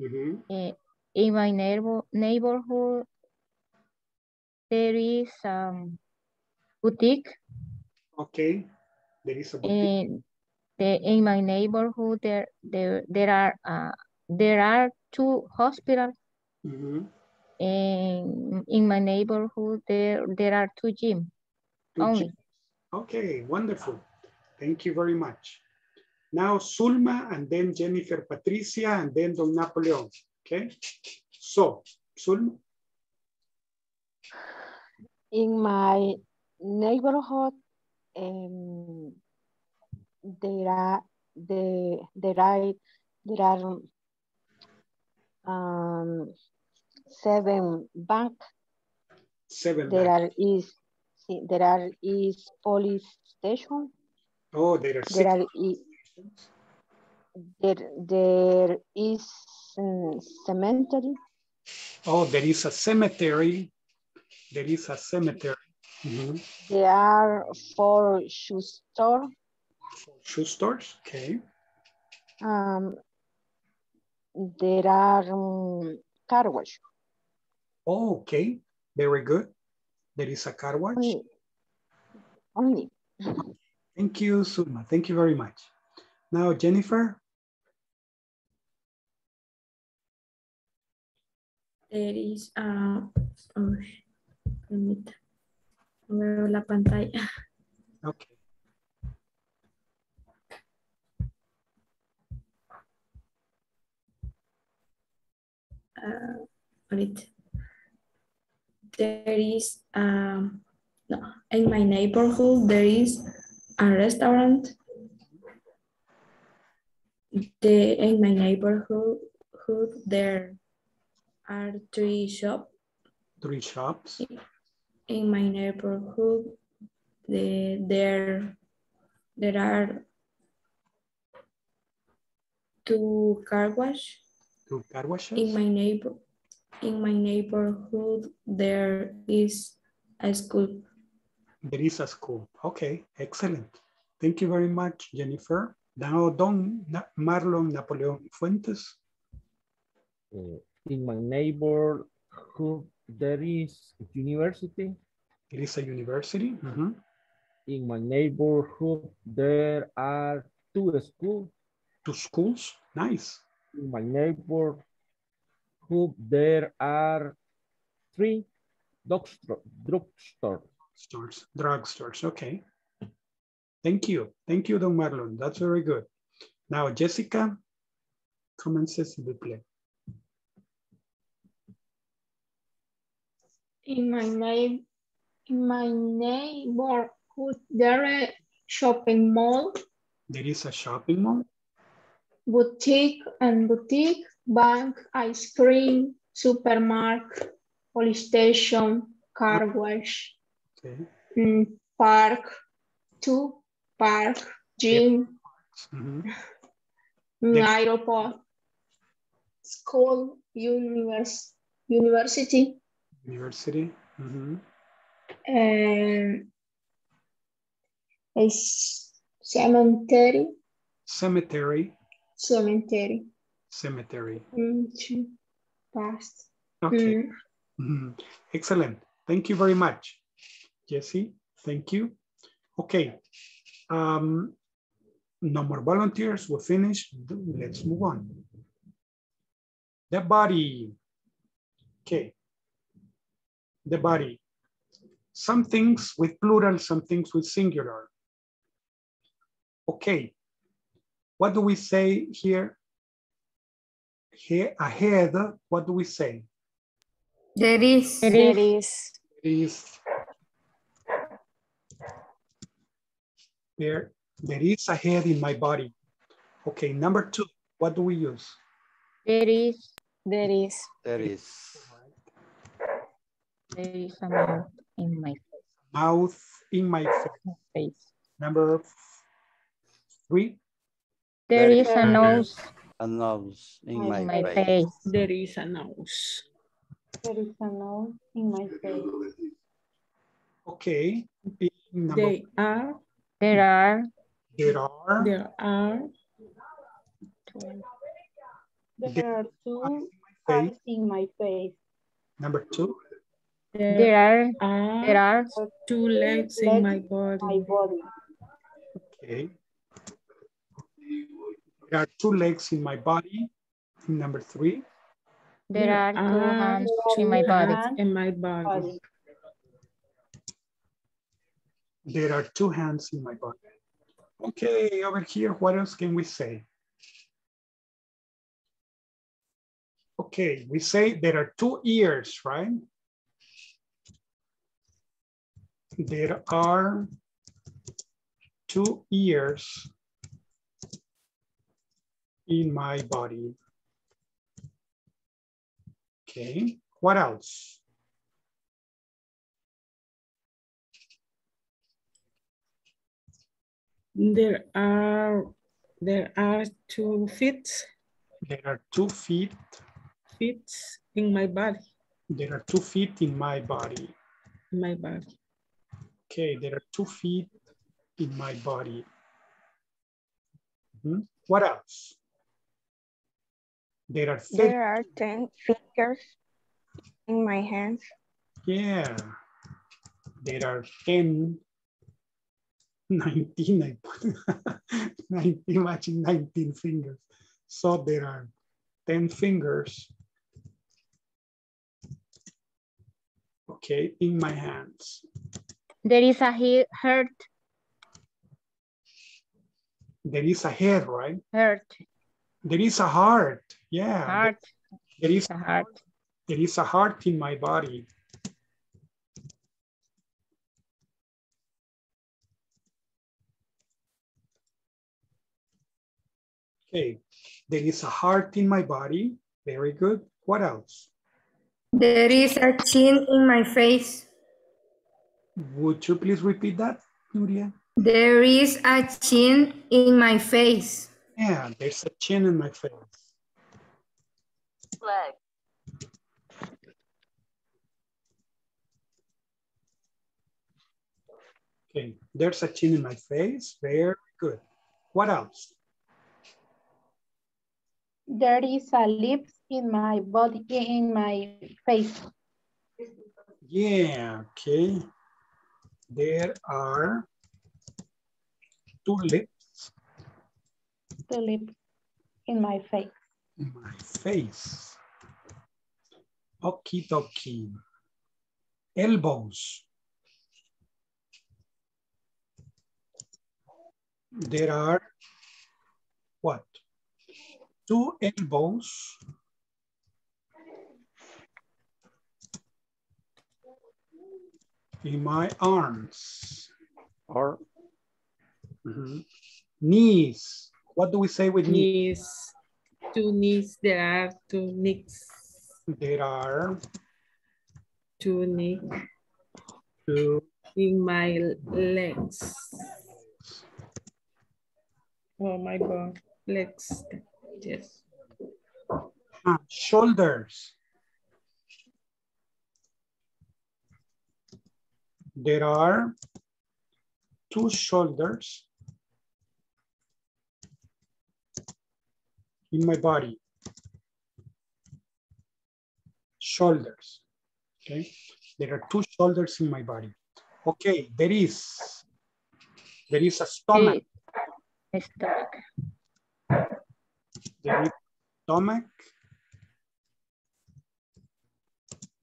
Mm-hmm. uh, in my neighbor neighborhood, there is a um, boutique. Okay, there is a boutique. Uh, the, in my neighborhood, there there there are uh, there are two hospitals. Mm-hmm. And in my neighborhood, there, there are two gyms only. Okay, wonderful. Thank you very much. Now, Zulma, and then Jennifer Patricia, and then Don Napoleon. Okay, so, Zulma. In my neighborhood, um, there are, there, there are, there are, um, seven bank. Seven there bank. Are is there are is police station. Oh, there are six there are is, there there is um, cemetery. Oh, there is a cemetery. There is a cemetery. Mm-hmm. There are four shoe stores. Four shoe stores. Okay. Um. There are um, car wash. Oh, okay, very good. There is a car wash. Only. Only. Thank you, Zulma. Thank you very much. Now, Jennifer. There is a, oh, permita. Veo la pantalla. Okay. Uh, wait. There is, um, no, in my neighborhood, there is a restaurant. The, in my neighborhood, there are three shops. Three shops. In my neighborhood, the, there, there are two car washes. Two car washes? In my neighbor. In my neighborhood, there is a school. There is a school. Okay, excellent. Thank you very much, Jennifer. Now, Don Marlon Napoleon Fuentes. In my neighborhood, there is a university. There is a university. Mm-hmm. In my neighborhood, there are two schools. Two schools? Nice. In my neighborhood, there are three drugstores. Drug stores, drug stores, okay. Thank you. Thank you, Don Marlon. That's very good. Now, Jessica, commences the play. In my name, in my neighborhood, there is a shopping mall. There is a shopping mall. Boutique and boutique. bank, ice cream, supermarket, police station, car wash, okay. mm, park, two, park, gym, yep. mm-hmm. airport, school, univers university, university, mm-hmm. um, it's cemetery, cemetery, cemetery, cemetery. Mm-hmm. Past. Okay. Mm. Mm-hmm. Excellent. Thank you very much, Jesse. Thank you. Okay. Um, no more volunteers. We're finished. Let's move on. The body. Okay. The body. Some things with plural, some things with singular. Okay. What do we say here? Here ahead, what do we say? There is. There is. There is. There, there is a head in my body. Okay, number two, what do we use? There is. There is. There is. There is a mouth in my face. Mouth in my face. face. Number three. There, there is a nose. A nose in, in my, my face. face. There is a nose. There is a nose in my face. Okay. They are. There are. There are. There are. There are two eyes in my face. Number two. There, there are, are. There are two legs, legs in my body. My body. Okay. There are two legs in my body. Number three. There are two hands in my body. In my body. There are two hands in my body. Okay, over here, what else can we say? Okay, we say there are two ears, right? There are two ears in my body. Okay, what else? There are, there are two feet. There are two feet. Feet in my body. There are two feet in my body. In my body. Okay, there are two feet in my body. Mm-hmm. What else? There are, there are ten fingers in my hands. Yeah. There are ten, nineteen, I nineteen, imagine nineteen fingers. So there are ten fingers. Okay, in my hands. There is a head. There is a head, right? Heart. There is a heart. Yeah. Heart. There, there is a heart. There is a heart in my body. Okay. There is a heart in my body. Very good. What else? There is a chin in my face. Would you please repeat that, Nuria? There is a chin in my face. Yeah, there's a chin in my face. Leg. Okay, there's a chin in my face. Very good. What else? There is a lips in my body, in my face. Yeah, okay. There are two lips. Two lips in my face. In my face. Okie dokie. Elbows. There are what? Two elbows in my arms. Or mm-hmm. Knees. What do we say with knees? knees? two nicks. There are two nicks. There are two nicks. Two. In my legs. Oh my God, legs. Yes. Ah, shoulders. There are two shoulders in my body. Shoulders. Okay. There are two shoulders in my body. Okay. There is. There is a stomach. A stomach. There is a stomach.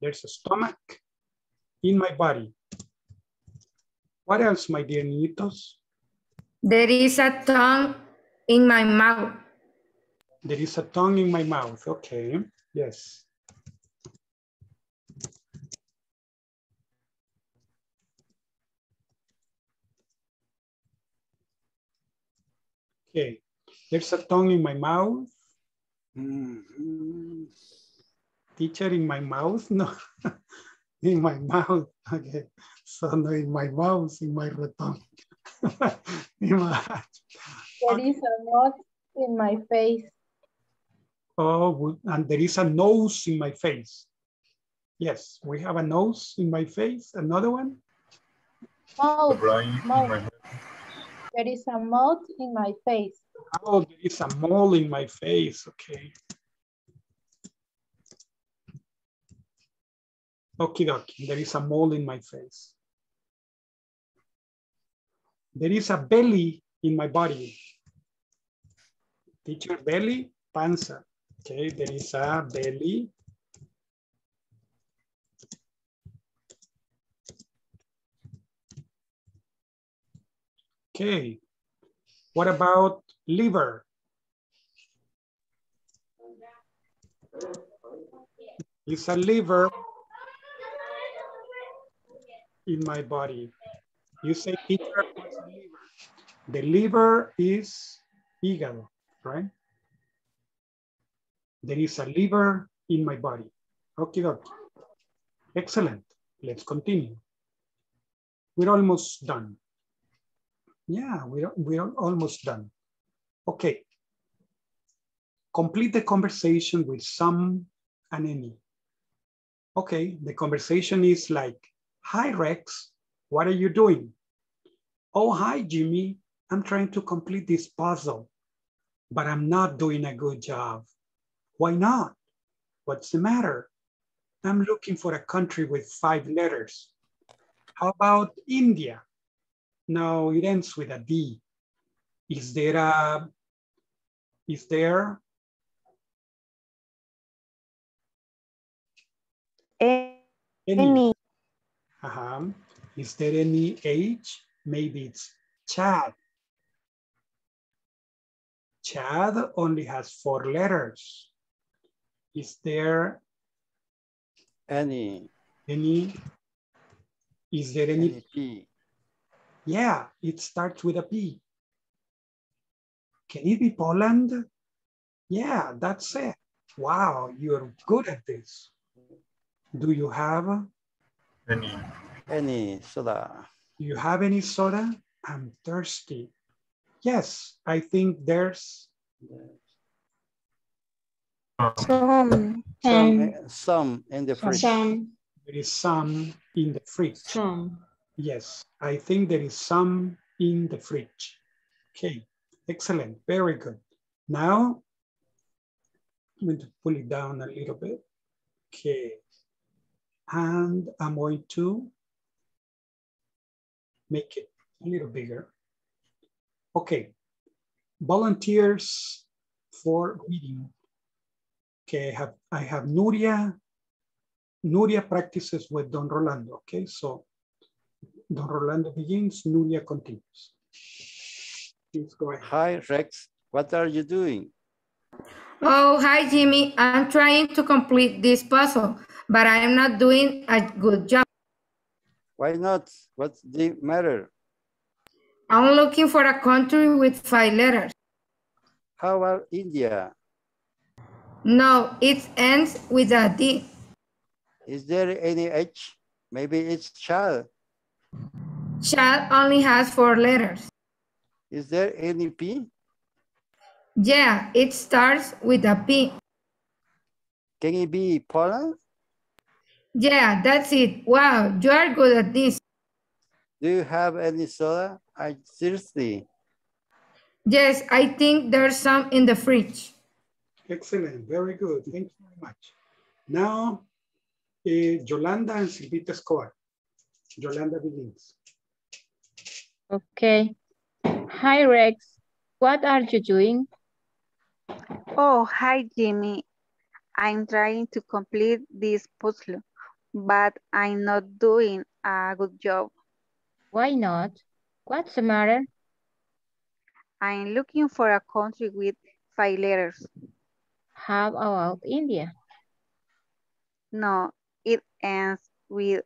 There's a stomach in my body. What else, my dear niñitos? There is a tongue in my mouth. There is a tongue in my mouth. Okay. Yes. Okay. There's a tongue in my mouth. Mm-hmm. Teacher, in my mouth? No. In my mouth. Okay. So no, in my mouth, in my tongue. In my heart. There okay. is a nose in my face. Oh, and there is a nose in my face. Yes, we have a nose in my face. Another one? Mouth. Mouth. There is a mouth in my face. Oh, there is a mole in my face. Okay. Okie dokie, there is a mole in my face. There is a belly in my body. Teacher, belly, panza. Okay, there is a belly. Okay, what about liver? It's a liver in my body. You say, teacher, what's the liver? The liver is hígado, right? There is a liver in my body. Okay, dokie. Excellent. Let's continue. We're almost done. Yeah, we're, we're almost done. Okay. Complete the conversation with some and any. Okay, the conversation is like, hi, Rex, what are you doing? Oh, hi, Jimmy. I'm trying to complete this puzzle, but I'm not doing a good job. Why not? What's the matter? I'm looking for a country with five letters. How about India? No, it ends with a D. Is there a, is there? Any. any. Uh-huh. Is there any H? Maybe it's Chad. Chad only has four letters. Is there any? Any? Is there any? any P? Yeah, it starts with a P. Can it be Poland? Yeah, that's it. Wow, you're good at this. Do you have? Any. Any soda. Do you have any soda? I'm thirsty. Yes, I think there's some. Some, some in the fridge. Some. There is some in the fridge. Some. Yes, I think there is some in the fridge. Okay, excellent, very good. Now, I'm going to pull it down a little bit. Okay. And I'm going to make it a little bigger. Okay, volunteers for reading. Okay, I have, I have Nuria. Nuria practices with Don Rolando, okay? So Don Rolando begins, Nuria continues. Please go ahead. Hi, Rex, what are you doing? Oh, hi, Jimmy. I'm trying to complete this puzzle, but I'm not doing a good job. Why not? What's the matter? I'm looking for a country with five letters. How about India? No, it ends with a D. Is there any H? Maybe it's child. Child only has four letters. Is there any P? Yeah, it starts with a P. Can it be Paula? Yeah, that's it. Wow, you are good at this. Do you have any soda? I'm thirsty. Yes, I think there's some in the fridge. Excellent, very good. Thank you very much. Now, uh, Yolanda and Silvita Escobar. Yolanda begins. Okay. Hi, Rex. What are you doing? Oh, hi, Jimmy. I'm trying to complete this puzzle, but I'm not doing a good job. Why not? What's the matter? I'm looking for a country with five letters. How about India? No, it ends with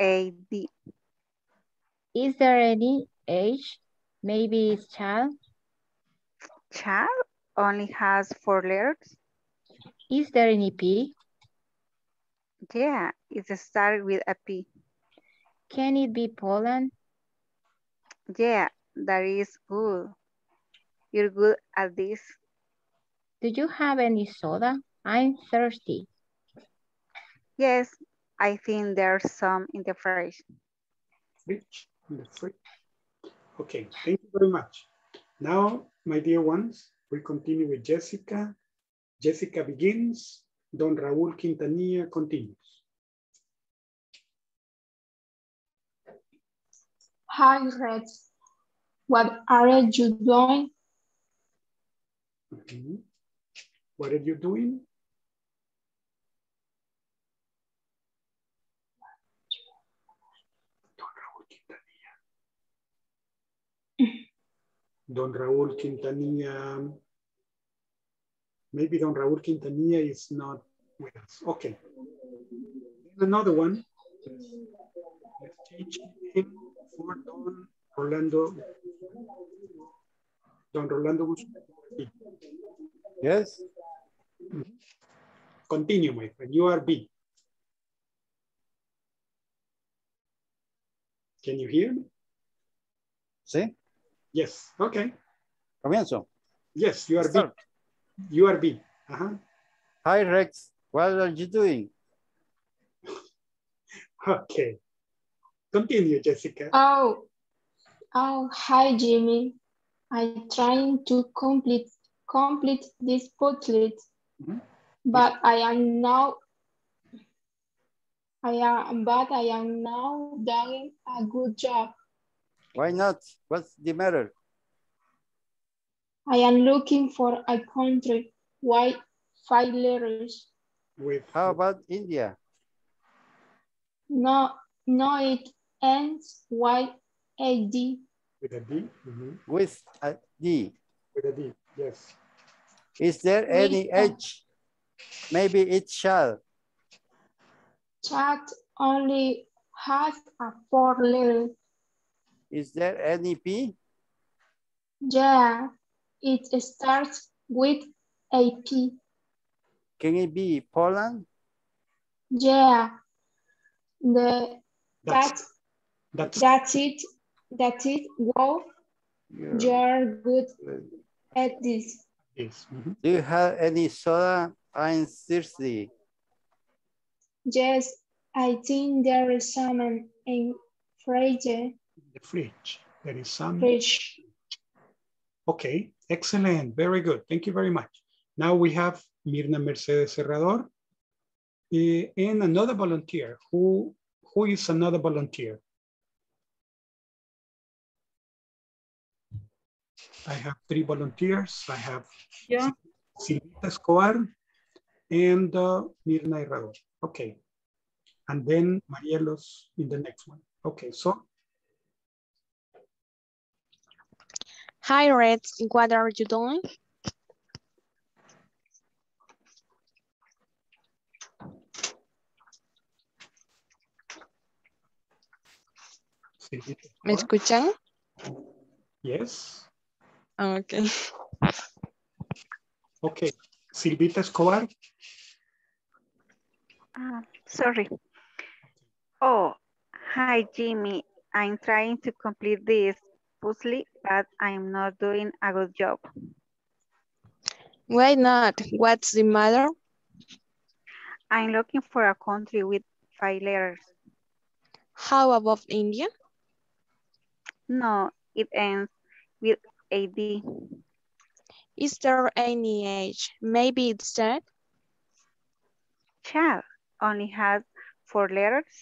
a D. Is there any H? Maybe it's child? Child only has four letters. Is there any P? Yeah, it starts with a P. Can it be Poland? Yeah, that is good. You're good at this. Do you have any soda? I'm thirsty. Yes, I think there's some in the fridge. Fridge, in the fridge. Okay, thank you very much. Now, my dear ones, we continue with Jessica. Jessica begins, Don Raúl Quintanilla continues. Hi, Rex. What are you doing? Mm-hmm. What are you doing? Don Raúl Quintanilla. Don Raúl Quintanilla. Maybe Don Raúl Quintanilla is not with us. Okay. Another one. Let's change him for Don Rolando. Don Rolando Guzmán. Yes. Mm-hmm. Continue, my friend. You are B. Can you hear me? Sí. Yes. Okay. Comienzo. Yes, you are B. You are B. Uh-huh. Hi, Rex. What are you doing? Okay. Continue, Jessica. Oh. Oh, hi, Jimmy. I'm trying to complete complete this portrait, mm-hmm. but I am now I am but I am now doing a good job. Why not? What's the matter? I am looking for a country with five letters. With how about India? No, no, it ends with a D. With a D? Mm-hmm. With a D. With a D, yes. Is there with any a... H? Maybe it's child. Child only has a four letter. Is there any P? Yeah, it starts with a P. Can it be Poland? Yeah, the that's that, that's, that's it. That's it. Wow, yeah. You're good at this. Yes. Mm-hmm. Do you have any soda? I'm thirsty. Yes, I think there is some in fridge. In the fridge, there is some. Fridge. Okay, excellent. Very good. Thank you very much. Now we have Mirna Mercedes Herrador uh, and another volunteer. Who who is another volunteer? I have three volunteers. I have yeah. Silvita Escobar and uh, Mirna Herrador. Okay. And then Marielos in the next one. Okay, so. Hi, Reds. What are you doing? ¿Me escuchan? Yes. Okay. Okay, Silvita Escobar. Uh, sorry. Oh, hi, Jimmy. I'm trying to complete this puzzle, but I'm not doing a good job. Why not? What's the matter? I'm looking for a country with five letters. How about India? No, it ends with A D. Is there any age? Maybe it's Chad? Chad only has four letters.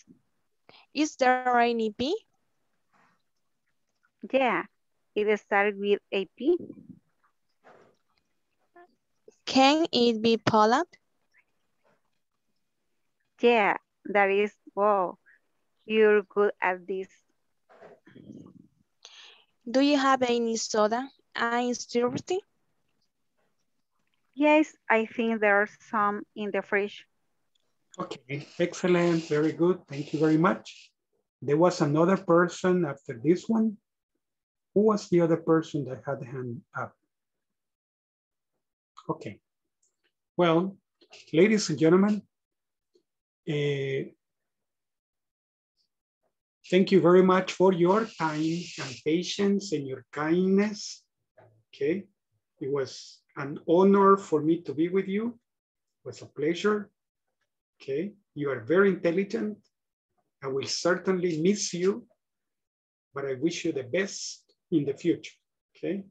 Is there any P? Yeah, it starts with a P. Can it be Poland? Yeah, that is, wow, you're good at this. Do you have any soda? I'm thirsty. Yes, I think there are some in the fridge. Okay, excellent, very good. Thank you very much. There was another person after this one. Who was the other person that had the hand up? Okay. Well, ladies and gentlemen, uh, thank you very much for your time and patience and your kindness. Okay, it was an honor for me to be with you. It was a pleasure. Okay, you are very intelligent. I will certainly miss you, but I wish you the best in the future, okay?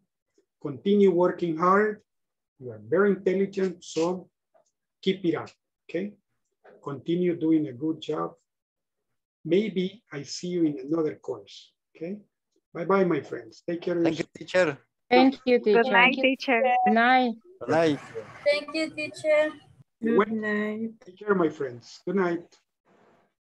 Continue working hard. You are very intelligent, so keep it up, okay? Continue doing a good job. Maybe I see you in another course, okay? Bye-bye, my friends. Take care. Thank you, teacher. Thank you, teacher. Good night, teacher. Good night. Good night. Thank you, teacher. Good night. Take care, my friends. Good night.